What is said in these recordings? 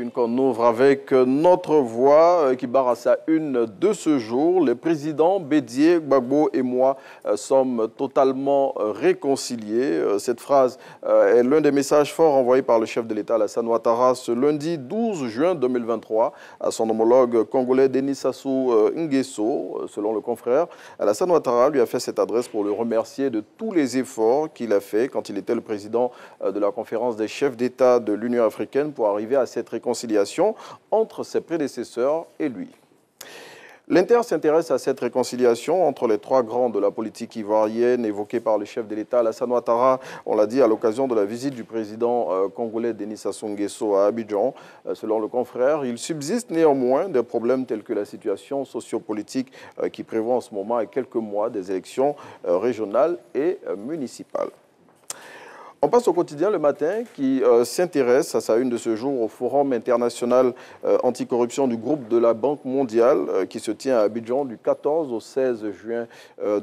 une qu'on ouvre avec notre voix qui barre à sa une de ce jour. Le président Bédié, Gbagbo et moi sommes totalement réconciliés. Cette phrase est l'un des messages forts envoyés par le chef de l'État, Alassane Ouattara, ce lundi 12 juin 2023 à son homologue congolais Denis Sassou Nguesso. Selon le confrère, Alassane Ouattara lui a fait cette adresse pour le remercier de tous les efforts qu'il a fait quand il était le président de la conférence des chefs d'État de l'Union africaine pour arriver à cette réconciliation entre ses prédécesseurs et lui. L'Inter s'intéresse à cette réconciliation entre les trois grands de la politique ivoirienne évoquée par le chef de l'État, Alassane Ouattara, on l'a dit, à l'occasion de la visite du président congolais Denis Sassou Nguesso à Abidjan. Selon le confrère, il subsiste néanmoins des problèmes tels que la situation sociopolitique qui prévoit en ce moment à quelques mois des élections régionales et municipales. On passe au quotidien Le Matin qui s'intéresse à sa une de ce jour au Forum international anticorruption du groupe de la Banque mondiale qui se tient à Abidjan du 14 au 16 juin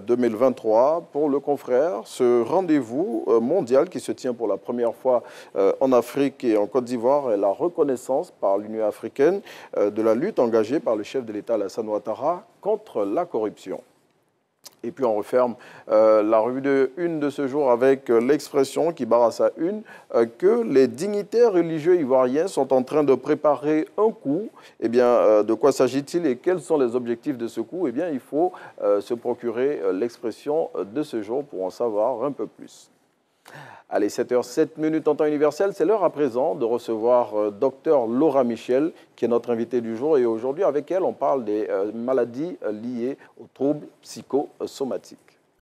2023. Pour le confrère, ce rendez-vous mondial qui se tient pour la première fois en Afrique et en Côte d'Ivoire est la reconnaissance par l'Union africaine de la lutte engagée par le chef de l'État Alassane Ouattara contre la corruption. Et puis on referme la revue de une de ce jour avec l'Expression qui barre à sa une que les dignitaires religieux ivoiriens sont en train de préparer un coup. Eh bien, de quoi s'agit-il et quels sont les objectifs de ce coup? Eh bien, il faut se procurer l'Expression de ce jour pour en savoir un peu plus. Allez, 7h07 en temps universel, c'est l'heure à présent de recevoir Dr Laura Michel, qui est notre invitée du jour. Et aujourd'hui, avec elle, on parle des maladies liées aux troubles psychosomatiques.